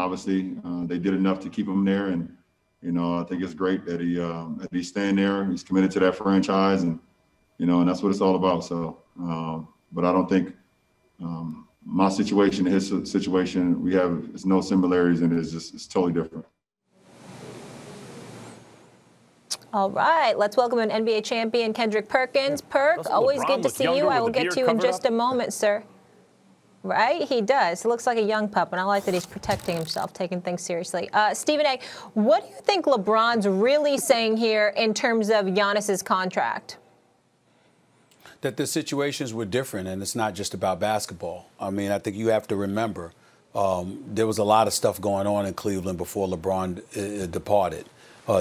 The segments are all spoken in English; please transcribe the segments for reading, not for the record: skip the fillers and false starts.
obviously. They did enough to keep him there, and you know, I think it's great that he's staying there. He's committed to that franchise, and you know, and that's what it's all about. So, but I don't think my situation, his situation, it's no similarities, and it's totally different. All right, let's welcome an NBA champion, Kendrick Perkins. Perk, always good to see you. I will get to you in just a moment, sir. Right? He does. He looks like a young pup, and I like that he's protecting himself, taking things seriously. Stephen A., what do you think LeBron's really saying here in terms of Giannis's contract? That the situations were different, and it's not just about basketball. I mean, I think you have to remember there was a lot of stuff going on in Cleveland before LeBron departed.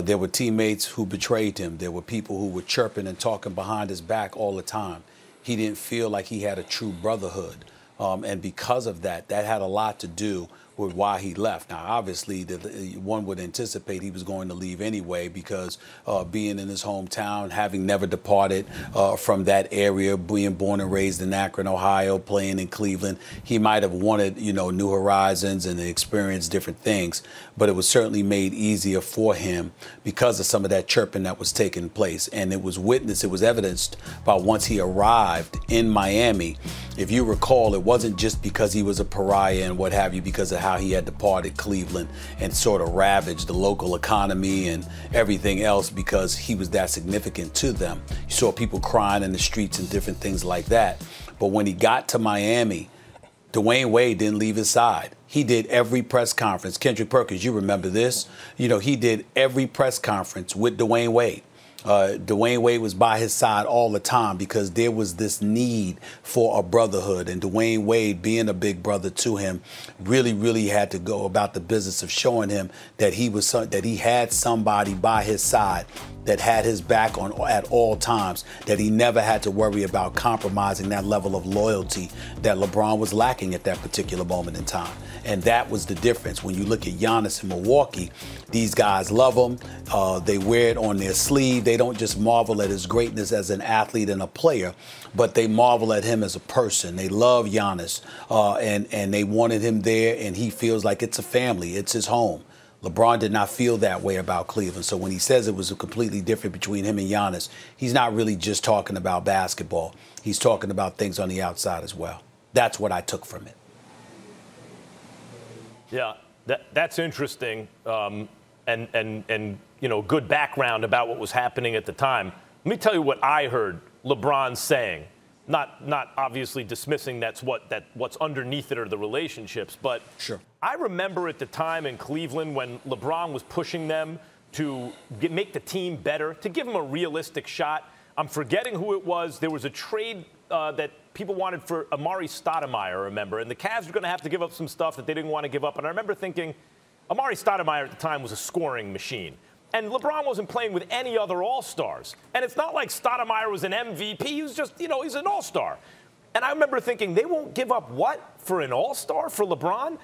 There were teammates who betrayed him. There were people who were chirping and talking behind his back all the time. He didn't feel like he had a true brotherhood. And because of that, that had a lot to do with why he left. Now, obviously, one would anticipate he was going to leave anyway because being in his hometown, having never departed from that area, being born and raised in Akron, Ohio, playing in Cleveland, he might have wanted, you know, new horizons and experienced different things. But it was certainly made easier for him because of some of that chirping that was taking place. And it was witnessed, it was evidenced by once he arrived in Miami. If you recall, it wasn't just because he was a pariah and what have you, because of how he had departed Cleveland and sort of ravaged the local economy and everything else because he was that significant to them. You saw people crying in the streets and different things like that. But when he got to Miami, Dwyane Wade didn't leave his side. He did every press conference. Kendrick Perkins, you remember this? You know, he did every press conference with Dwyane Wade. Dwyane Wade was by his side all the time because there was this need for a brotherhood, and Dwyane Wade, being a big brother to him, really, really had to go about the business of showing him that he had somebody by his side that had his back on at all times, that he never had to worry about compromising that level of loyalty that LeBron was lacking at that particular moment in time. And that was the difference. When you look at Giannis in Milwaukee, these guys love him. They wear it on their sleeve. They don't just marvel at his greatness as an athlete and a player, but they marvel at him as a person. They love Giannis, and they wanted him there, and he feels like it's a family. It's his home. LeBron did not feel that way about Cleveland. So when he says it was completely different between him and Giannis, he's not really just talking about basketball. He's talking about things on the outside as well. That's what I took from it. Yeah, that's interesting, and you know, good background about what was happening at the time. Let me tell you what I heard LeBron saying. Not obviously dismissing what's underneath it or the relationships, but sure. I remember at the time in Cleveland when LeBron was pushing them to make the team better, to give them a realistic shot. I'm forgetting who it was. There was a trade that people wanted for Amari Stoudemire, I remember, and the Cavs were going to have to give up some stuff that they didn't want to give up. And I remember thinking, Amari Stoudemire at the time was a scoring machine. And LeBron wasn't playing with any other all-stars. And it's not like Stoudemire was an MVP. He was just, you know, he's an all-star. And I remember thinking, they won't give up what? For an all-star? For LeBron?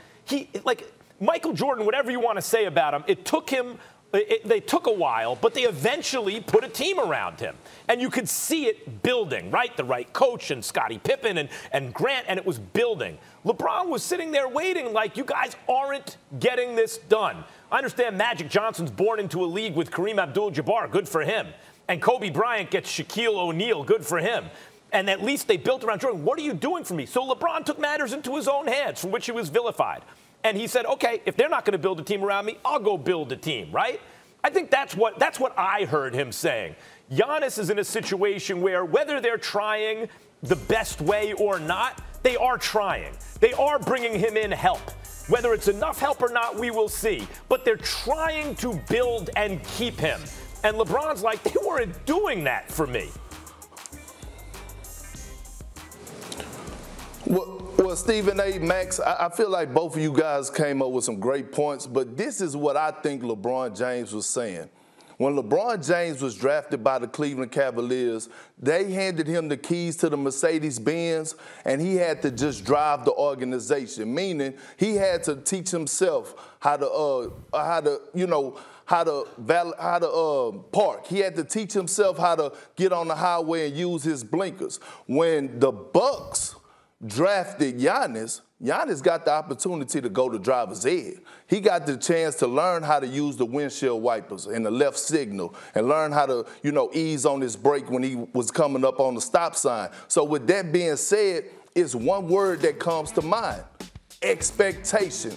Like, Michael Jordan, whatever you want to say about him, it took him, they took a while, but they eventually put a team around him. And you could see it building, right? The right coach and Scottie Pippen and Grant, and it was building. LeBron was sitting there waiting like, you guys aren't getting this done. I understand Magic Johnson's born into a league with Kareem Abdul-Jabbar. Good for him. And Kobe Bryant gets Shaquille O'Neal. Good for him. And at least they built around Jordan. What are you doing for me? So LeBron took matters into his own hands, from which he was vilified. And he said, okay, if they're not going to build a team around me, I'll go build a team, right? I think that's what I heard him saying. Giannis is in a situation where whether they're trying the best way or not, they are trying. They are bringing him in help. Whether it's enough help or not, we will see. But they're trying to build and keep him. And LeBron's like, they weren't doing that for me. Well, Stephen A., Max, I feel like both of you guys came up with some great points, but this is what I think LeBron James was saying. When LeBron James was drafted by the Cleveland Cavaliers, they handed him the keys to the Mercedes-Benz, and he had to just drive the organization, meaning he had to teach himself how to park. He had to teach himself how to get on the highway and use his blinkers. When the Bucks drafted Giannis, Giannis got the opportunity to go to driver's ed. He got the chance to learn how to use the windshield wipers and the left signal and learn how to, you know, ease on his brake when he was coming up on the stop sign. So with that being said, it's one word that comes to mind: expectation.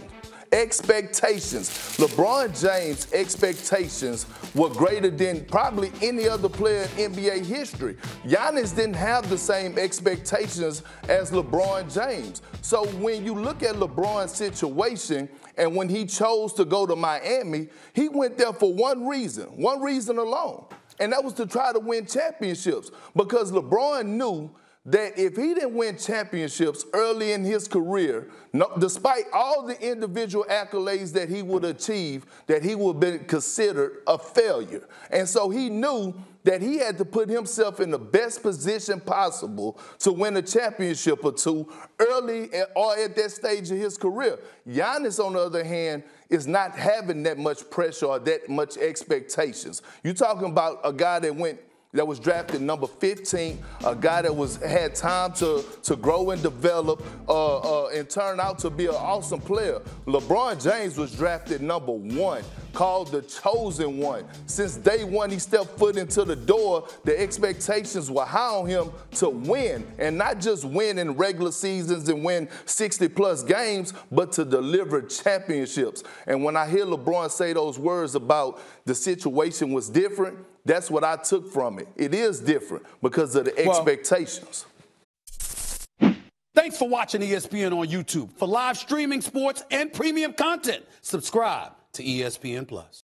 Expectations. LeBron James' expectations were greater than probably any other player in NBA history. Giannis didn't have the same expectations as LeBron James. So when you look at LeBron's situation and when he chose to go to Miami, he went there for one reason alone, and that was to try to win championships, because LeBron knew that if he didn't win championships early in his career, despite all the individual accolades that he would achieve, that he would be considered a failure. And so he knew that he had to put himself in the best position possible to win a championship or two early or at that stage of his career. Giannis, on the other hand, is not having that much pressure or that much expectations. You're talking about a guy that was drafted number 15, a guy that had time to grow and develop and turn out to be an awesome player. LeBron James was drafted number 1, called the chosen one. Since day one he stepped foot into the door, the expectations were high on him to win, and not just win in regular seasons and win 60-plus games, but to deliver championships. And when I hear LeBron say those words about the situation was different, that's what I took from it. It is different because of the expectations. Thanks for watching ESPN on YouTube. For live streaming, sports, and premium content, subscribe to ESPN+.